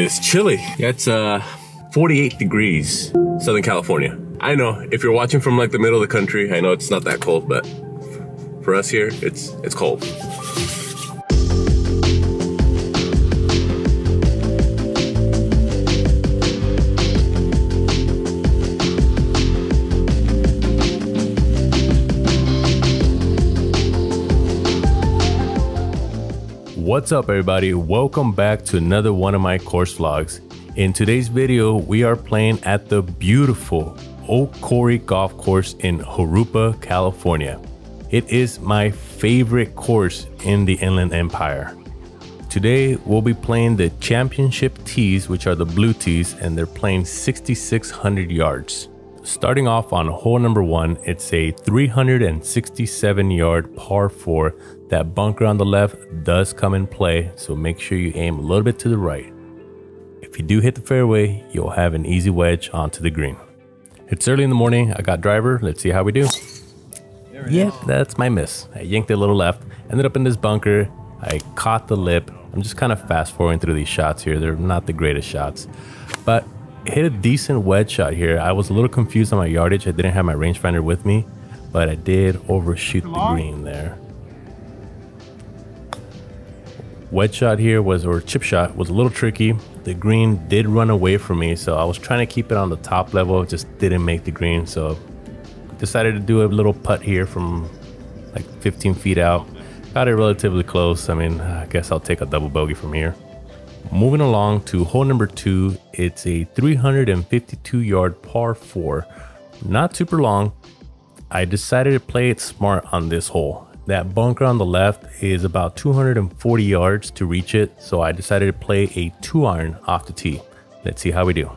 It's chilly. That's 48 degrees, Southern California. I know, if you're watching from like the middle of the country, I know it's not that cold, but for us here, it's cold. What's up everybody, welcome back to another one of my course vlogs. In today's video, we are playing at the beautiful Oak Quarry Golf Course in Jurupa, California. It is my favorite course in the Inland Empire. Today, we'll be playing the championship tees, which are the blue tees, and they're playing 6,600 yards. Starting off on hole number 1, it's a 367 yard par 4. That bunker on the left does come in play, so make sure you aim a little bit to the right. If you do hit the fairway, you'll have an easy wedge onto the green. It's early in the morning, I got driver, let's see how we do. Yep, that's my miss. I yanked it a little left, ended up in this bunker, I caught the lip. I'm just kind of fast forwarding through these shots here, they're not the greatest shots. But hit a decent wedge shot here. I was a little confused on my yardage. I didn't have my rangefinder with me, but I did overshoot the green there. Wedge shot here was, or chip shot, was a little tricky. The green did run away from me, so I was trying to keep it on the top level. It just didn't make the green, so decided to do a little putt here from like 15 feet out. Got it relatively close. I mean, I guess I'll take a double bogey from here. Moving along to hole number 2, it's a 352 yard par 4, not super long. I decided to play it smart on this hole. That bunker on the left is about 240 yards to reach it, so I decided to play a 2-iron off the tee. Let's see how we do.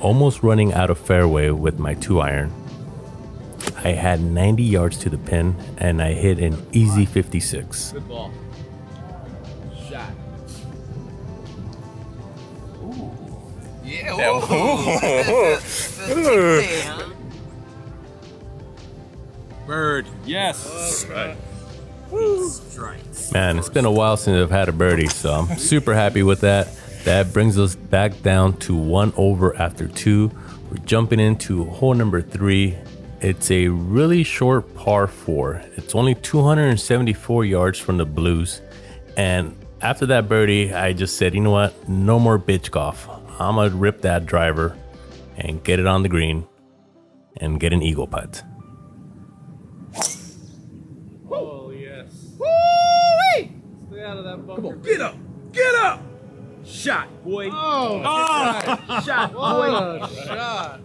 Almost running out of fairway with my 2-iron. I had 90 yards to the pin and I hit an easy 56. Good ball. Shot. Ooh. Yeah. Ooh. Bird. Yes. Right. Man, it's been a while since I've had a birdie, so I'm super happy with that. That brings us back down to 1 over after 2. We're jumping into hole number 3. It's a really short par 4. It's only 274 yards from the blues. And after that birdie, I just said, you know what? No more bitch golf. I'm gonna rip that driver and get it on the green and get an eagle putt. Oh, yes. Woo-wee! Stay out of that bunker. Come on, get up! Get up! Shot, boy. Oh, oh. Shot, boy. Oh, shot.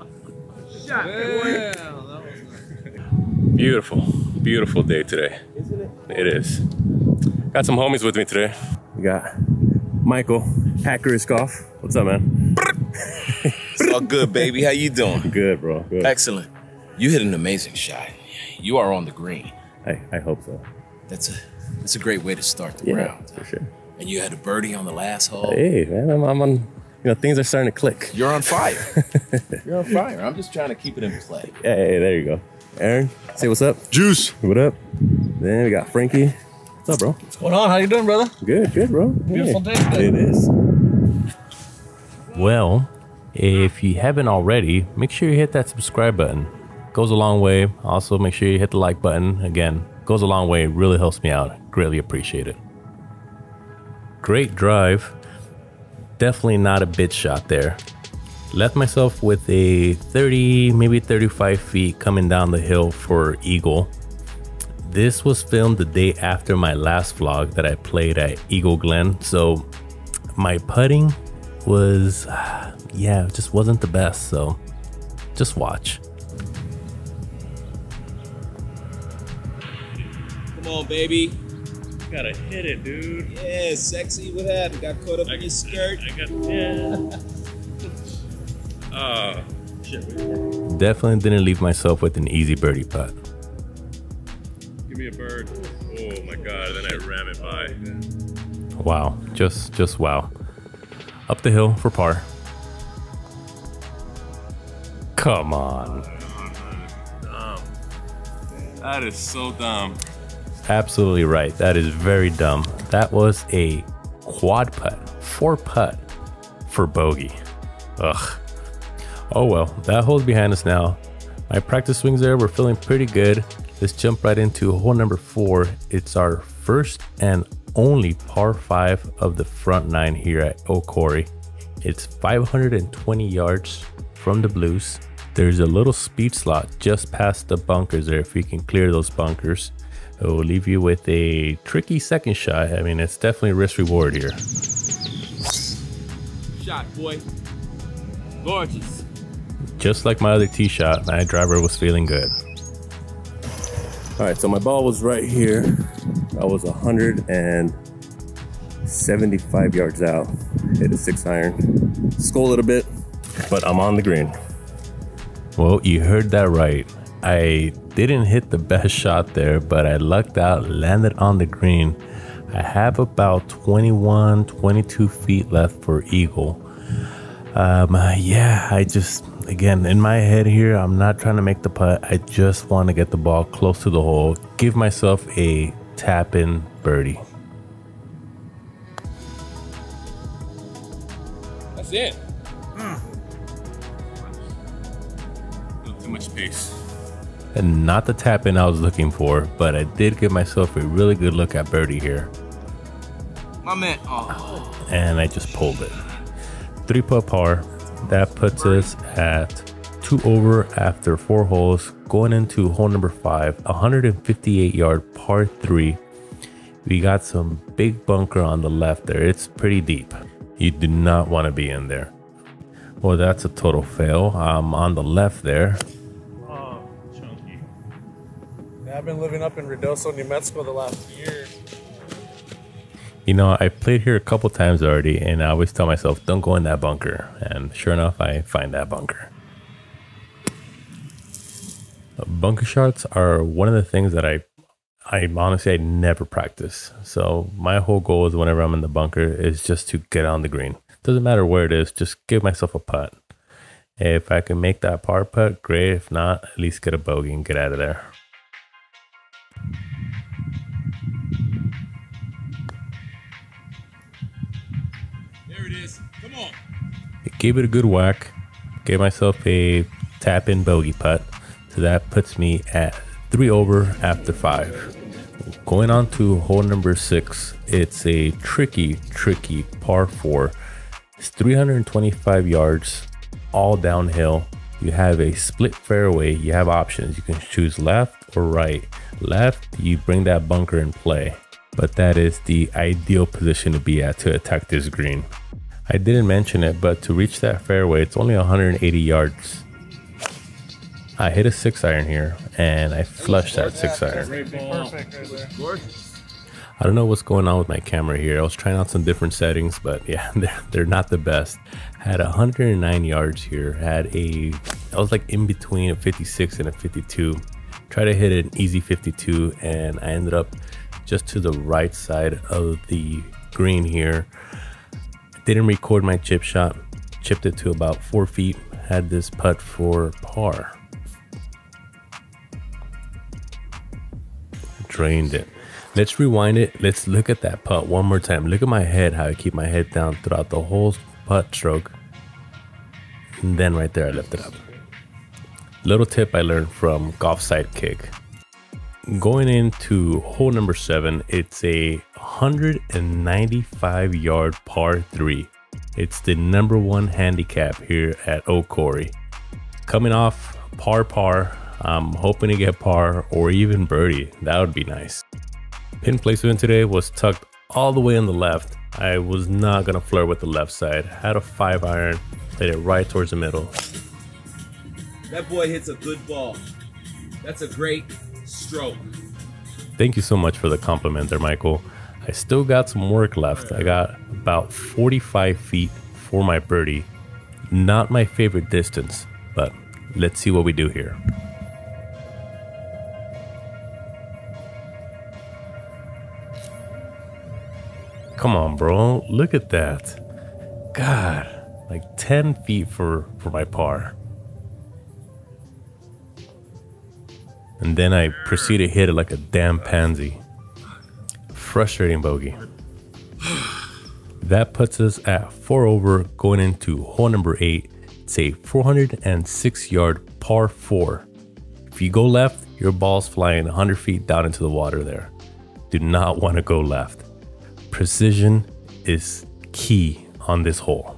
Shot, boy. Beautiful, beautiful day today. Isn't it? It is. Got some homies with me today. We got Michael, Hacker's Golf. What's up, man? It's all good, baby. How you doing? Good, bro. Good. Excellent. You hit an amazing shot. You are on the green. I hope so. That's a great way to start the round. For sure. And you had a birdie on the last hole. Hey, man, I'm on, things are starting to click. You're on fire. You're on fire. I'm just trying to keep it in play. Hey, there you go. Aaron, say what's up. Juice. What up? Then we got Frankie. What's up, bro? What's going on? How you doing, brother? Good, good, bro. Beautiful day today. It is. Well, if you haven't already, make sure you hit that subscribe button. Goes a long way. Also, make sure you hit the like button. Again, goes a long way. It really helps me out. Greatly appreciate it. Great drive, definitely not a bitch shot there. Left myself with a 30, maybe 35 feet coming down the hill for eagle. This was filmed the day after my last vlog that I played at Eagle Glen, so my putting was, it just wasn't the best, so just watch. Come on, baby. Gotta hit it, dude. Yeah, sexy with that. Got caught up in your skirt. I got, yeah. Definitely didn't leave myself with an easy birdie putt. Give me a bird. Oh my God, then I ram it by. Wow, just wow. Up the hill for par. Come on. That is so dumb. Absolutely right. That is very dumb. That was a quad putt, 4-putt for bogey. Ugh. Oh well, that hole's behind us now. My practice swings there were feeling pretty good. Let's jump right into hole number 4. It's our first and only par 5 of the front 9 here at Oak Quarry. It's 520 yards from the blues. There's a little speed slot just past the bunkers there. If you can clear those bunkers, it will leave you with a tricky second shot. I mean, it's definitely risk reward here. Shot, boy. Gorgeous. Just like my other tee shot, my driver was feeling good. All right, so my ball was right here. I was 175 yards out. Hit a 6-iron. Skull a little bit, but I'm on the green. Well, you heard that right. I didn't hit the best shot there, but I lucked out, landed on the green. I have about 22 feet left for eagle. Yeah, I just, again, in my head here, I'm not trying to make the putt. I just want to get the ball close to the hole, give myself a tap-in birdie. That's it. Too much pace. And not the tap in I was looking for, but I did give myself a really good look at birdie here. My man. Oh. And I just pulled it. 3-putt par. That puts us at 2 over after 4 holes. Going into hole number 5, 158-yard par 3. We got some big bunker on the left there. It's pretty deep. You do not want to be in there. Well, that's a total fail. I'm on the left there. Oh, chunky. Yeah, I've been living up in Ruidoso, New Mexico the last year. You know, I played here a couple times already, and I always tell myself, don't go in that bunker. And sure enough, I find that bunker. Bunker shots are one of the things that I honestly, I never practice. So my whole goal is whenever I'm in the bunker is just to get on the green. Doesn't matter where it is, just give myself a putt. If I can make that par putt, great. If not, at least get a bogey and get out of there. There it is. Come on. I gave it a good whack. Gave myself a tap-in bogey putt. So that puts me at 3 over after 5. Going on to hole number 6. It's a tricky par 4. It's 325 yards, all downhill. You have a split fairway. You have options. You can choose left or right. Left, you bring that bunker in play. But that is the ideal position to be at to attack this green. I didn't mention it, but to reach that fairway, it's only 180 yards. I hit a 6-iron here, and I flushed that 6-iron. I don't know what's going on with my camera here. I was trying out some different settings, but yeah, they're not the best. Had 109 yards here. I was like in between a 56 and a 52. Tried to hit an easy 52, and I ended up just to the right side of the green here. Didn't record my chip shot. Chipped it to about 4 feet. Had this putt for par. Drained it. Let's rewind it. Let's look at that putt one more time. Look at my head, how I keep my head down throughout the whole putt stroke. And then right there, I lift it up. Little tip I learned from Golf Side Kick. Going into hole number 7, it's a 195-yard par 3. It's the number 1 handicap here at Oak Quarry. Coming off par. I'm hoping to get par or even birdie. That would be nice. Pin placement today was tucked all the way on the left. I was not gonna flirt with the left side. Had a 5-iron, played it right towards the middle. That boy hits a good ball. That's a great stroke. Thank you so much for the compliment there, Michael. I still got some work left. I got about 45 feet for my birdie. Not my favorite distance, But let's see what we do here. Come on, bro. Look at that. God, like 10 feet for my par. And then I proceed to hit it like a damn pansy. Frustrating bogey. That puts us at 4 over going into hole number 8. It's a 406 yard par 4. If you go left, your ball's flying 100 feet down into the water there. Do not want to go left. Precision is key on this hole.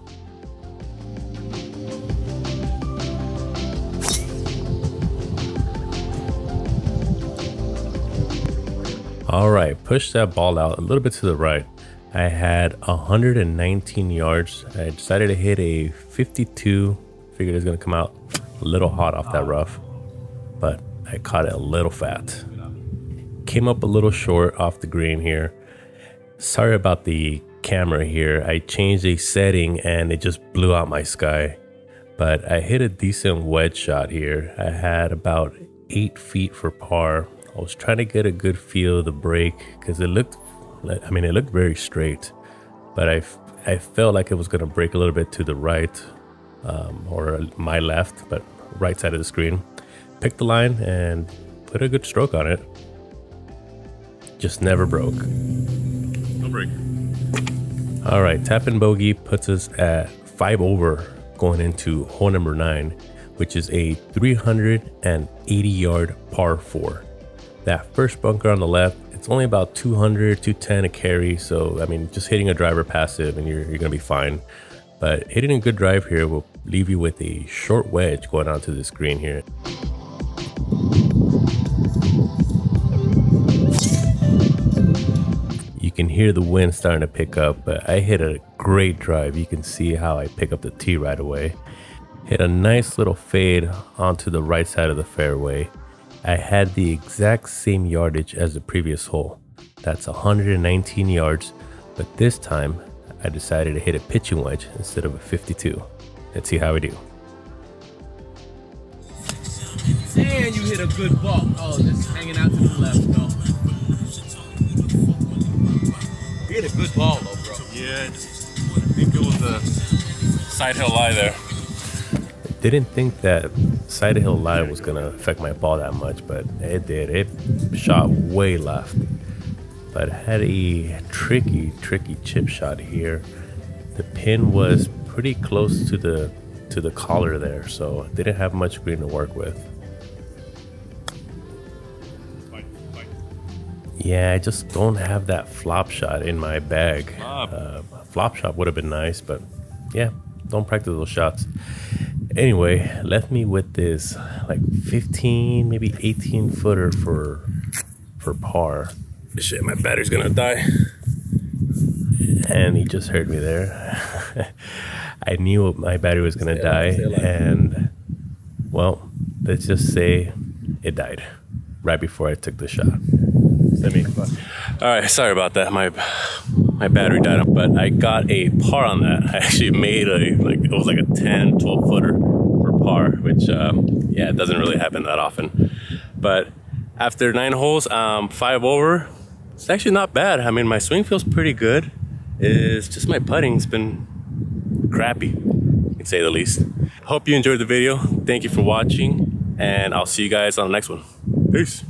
All right, push that ball out a little bit to the right. I had 119 yards. I decided to hit a 52. Figured it was gonna come out a little hot off that rough, but I caught it a little fat. Came up a little short off the green here. Sorry about the camera here. I changed a setting and it just blew out my sky, but I hit a decent wedge shot here. I had about 8 feet for par. I was trying to get a good feel of the break because it looked, I mean, it looked very straight, but I felt like it was going to break a little bit to the right, or my left, but right side of the screen. Picked the line and put a good stroke on it. Just never broke. No break. All right, tapping bogey puts us at 5 over going into hole number 9, which is a 380 yard par 4. That first bunker on the left, it's only about 200, 210 a carry. So, I mean, just hitting a driver passive and you're going to be fine. But hitting a good drive here will leave you with a short wedge going onto this green here. You can hear the wind starting to pick up, but I hit a great drive. You can see how I pick up the tee right away. Hit a nice little fade onto the right side of the fairway. I had the exact same yardage as the previous hole. That's 119 yards, but this time I decided to hit a pitching wedge instead of a 52. Let's see how we do. And you hit a good ball. Oh, just hanging out to the left, though. You hit a good ball, though, bro. Yeah, just be good with the side hill lie there. Didn't think that side hill lie was going to affect my ball that much, but it did. It shot way left, but had a tricky chip shot here. The pin was pretty close to the collar there, so didn't have much green to work with. Yeah, I just don't have that flop shot in my bag. Flop shot would have been nice, but yeah, don't practice those shots. Anyway, left me with this like 15, maybe 18 footer for par. Shit, my battery's gonna die. And he just heard me there. I knew my battery was gonna die, and well, let's just say it died right before I took the shot. All right, sorry about that. My battery died up, but I got a par on that. I actually made it was like a 10, 12 footer for par, which, yeah, it doesn't really happen that often. But after 9 holes, 5 over, it's actually not bad. I mean, my swing feels pretty good. It's just my putting's been crappy, to say the least. Hope you enjoyed the video. Thank you for watching, and I'll see you guys on the next one. Peace.